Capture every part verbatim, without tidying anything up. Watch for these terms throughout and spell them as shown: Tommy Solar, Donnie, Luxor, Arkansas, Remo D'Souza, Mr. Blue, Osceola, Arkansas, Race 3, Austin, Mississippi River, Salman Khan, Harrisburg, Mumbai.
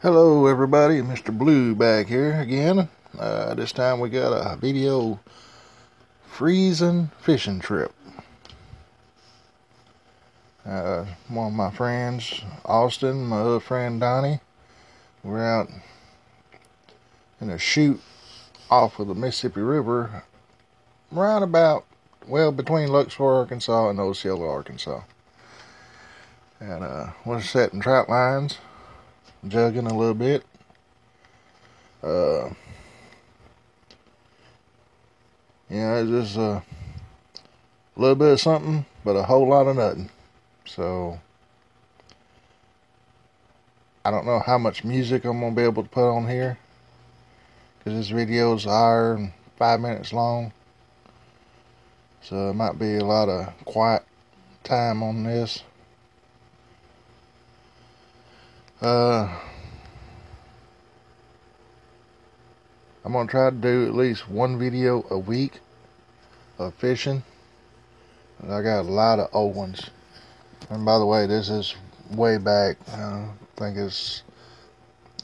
Hello everybody, Mister Blue back here again. Uh, this time we got a video freezing fishing trip. Uh, one of my friends, Austin, my other friend Donnie, we're out in a chute off of the Mississippi River, right about, well, between Luxor, Arkansas and Osceola, Arkansas. And uh, we're setting trout lines, jugging a little bit. Uh, you know, it's just a little bit of something, but a whole lot of nothing. So, I don't know how much music I'm going to be able to put on here, because this video is an hour and five minutes long. So, it might be a lot of quiet time on this. Uh, I'm going to try to do at least one video a week of fishing. I got a lot of old ones. And by the way, this is way back. Uh, I think it's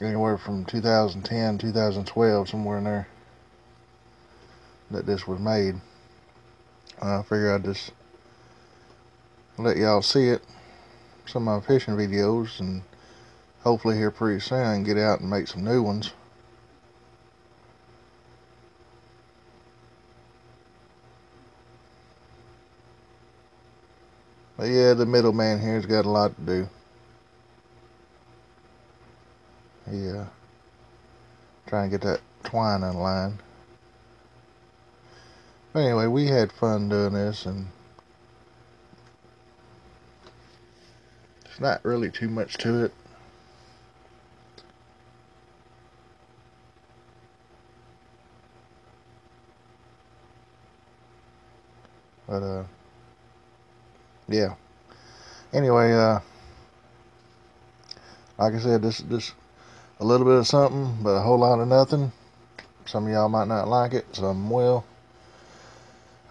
anywhere from two thousand ten, two thousand twelve, somewhere in there that this was made. I figure I'd just let y'all see it. Some of my fishing videos, and hopefully here pretty soon I can get out and make some new ones. But yeah, the middleman here's got a lot to do. Yeah, trying to get that twine unlined. But anyway, we had fun doing this, and it's not really too much to it. But, uh, yeah. Anyway, uh, like I said, this this a little bit of something, but a whole lot of nothing. Some of y'all might not like it, some will.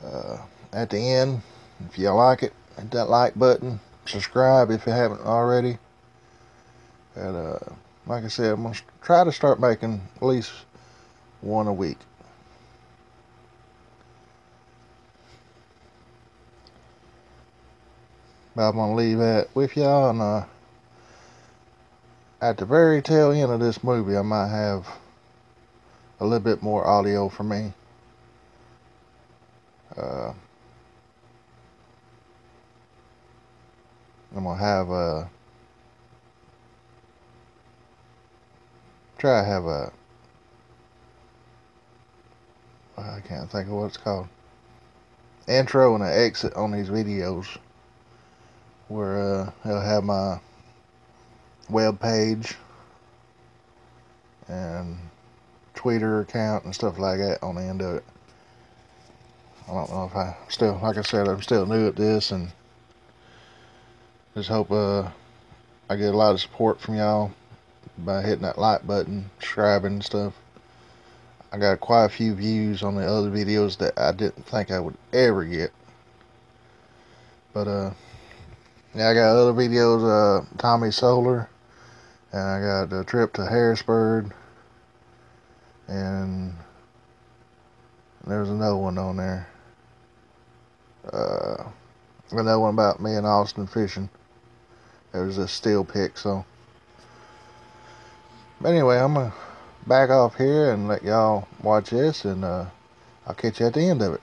Uh, at the end, if y'all like it, hit that like button. Subscribe if you haven't already. And, uh, like I said, I'm going to try to start making at least one a week. But I'm going to leave that with y'all, and uh, at the very tail end of this movie, I might have a little bit more audio for me. Uh, I'm going to have a, try to have a, I can't think of what it's called, intro and an exit on these videos, where uh, it'll have my web page and Twitter account and stuff like that on the end of it. I don't know if I still, like I said, I'm still new at this, and just hope uh, I get a lot of support from y'all by hitting that like button, subscribing and stuff. I got quite a few views on the other videos that I didn't think I would ever get. But, uh, yeah, I got other videos, uh, Tommy Solar, and I got the trip to Harrisburg, and there's another one on there, uh, another one about me and Austin fishing. There was a steel pick, so, but anyway, I'm gonna back off here and let y'all watch this, and, uh, I'll catch you at the end of it.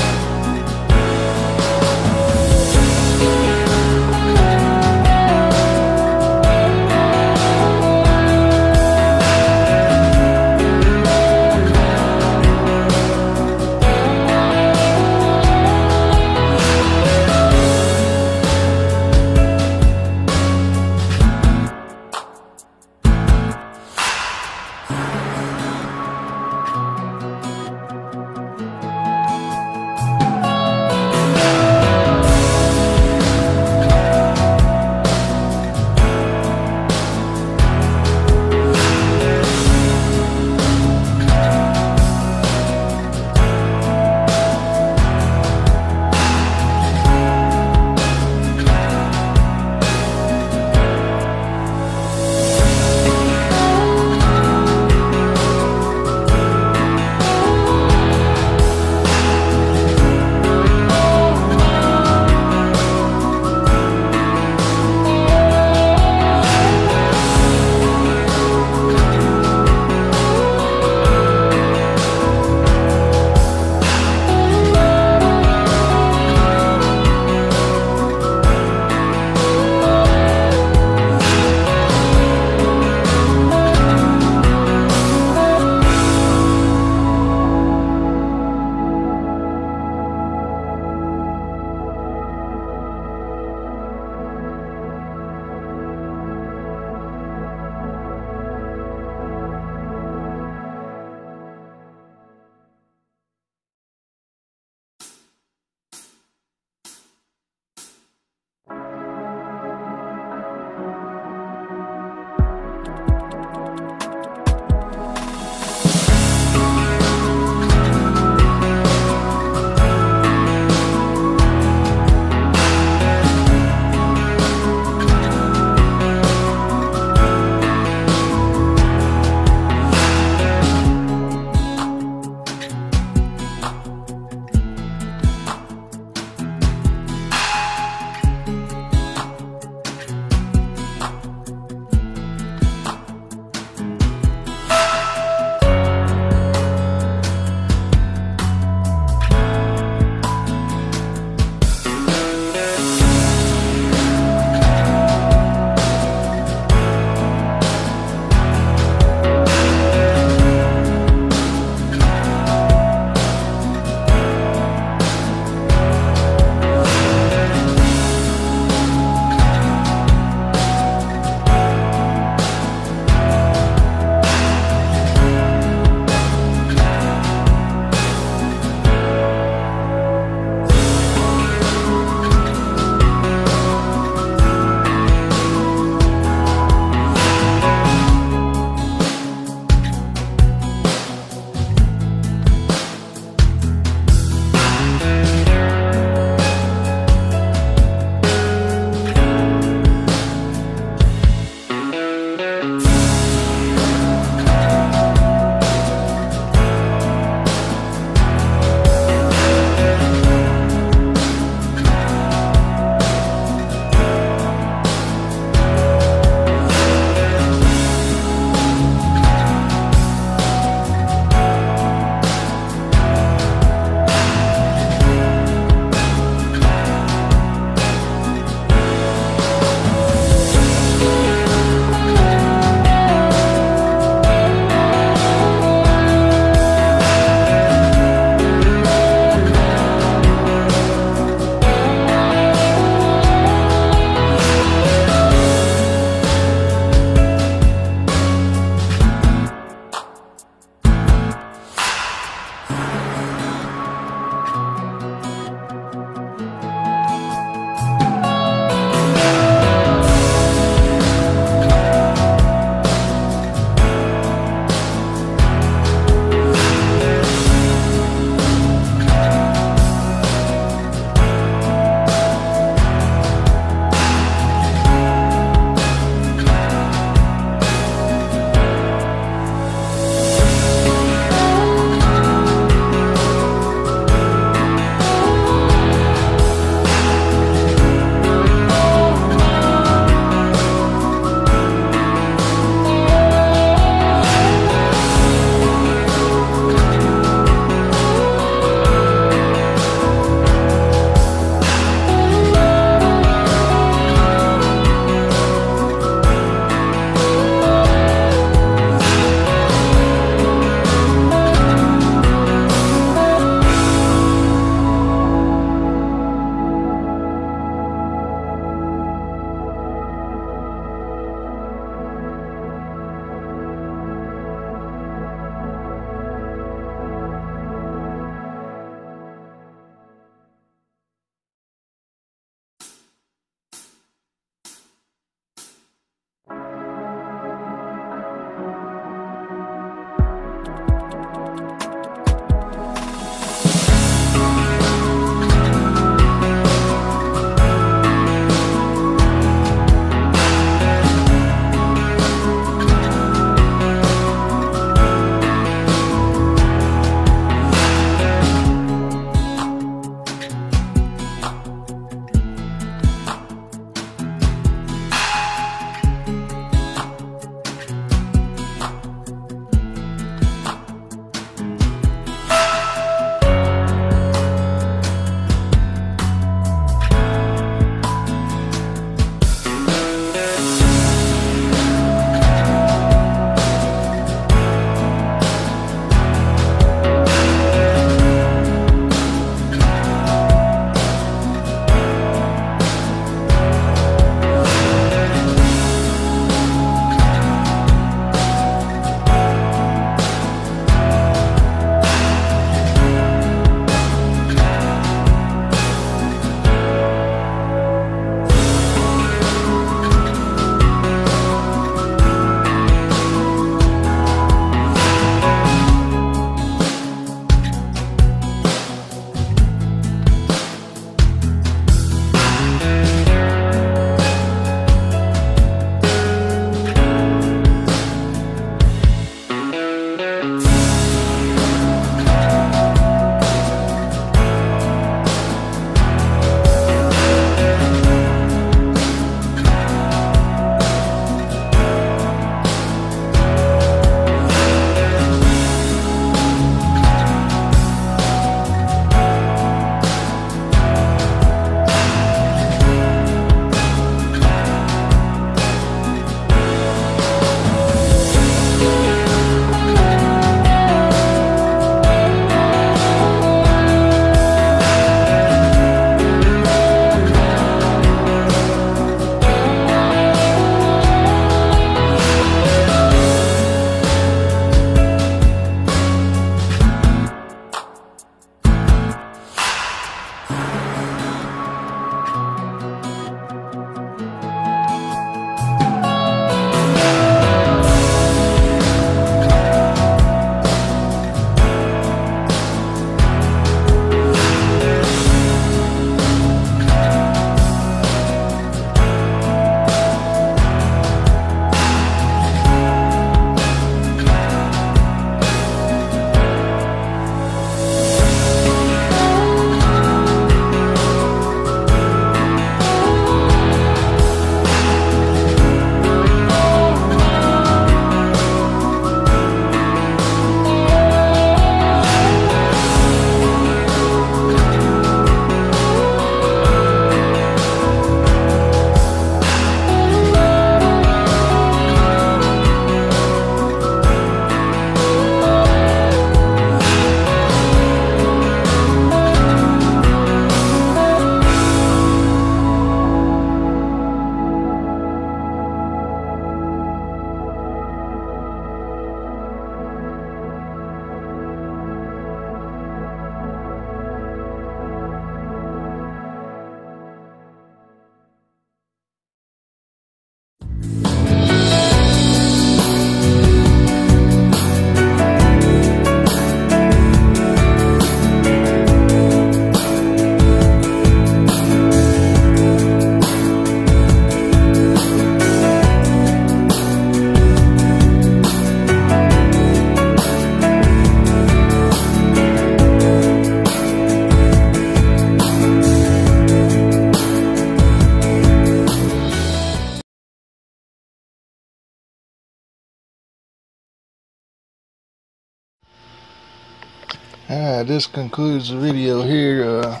Alright, this concludes the video here. Uh,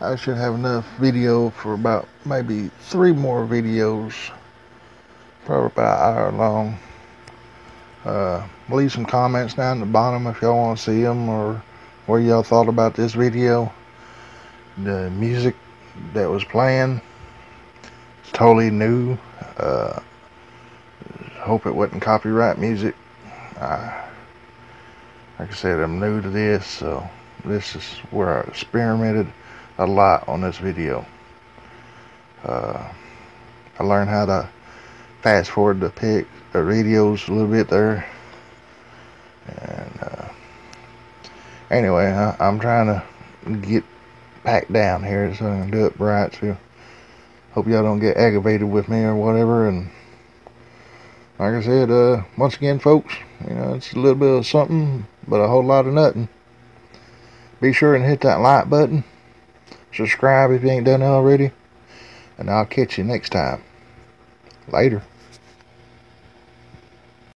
I should have enough video for about maybe three more videos, probably about an hour long. Uh, leave some comments down at the bottom if y'all want to see them, or what y'all thought about this video. The music that was playing is totally new. Uh, hope it wasn't copyright music. I, like I said, I'm new to this, so this is where I experimented a lot on this video. Uh, I learned how to fast forward the pic, the videos a little bit there. And uh, anyway, I, I'm trying to get back down here so I can do it right. So hope y'all don't get aggravated with me or whatever. And like I said, uh, once again, folks, you know, it's a little bit of something, but a whole lot of nothing. Be sure and hit that like button. Subscribe if you ain't done it already. And I'll catch you next time. Later.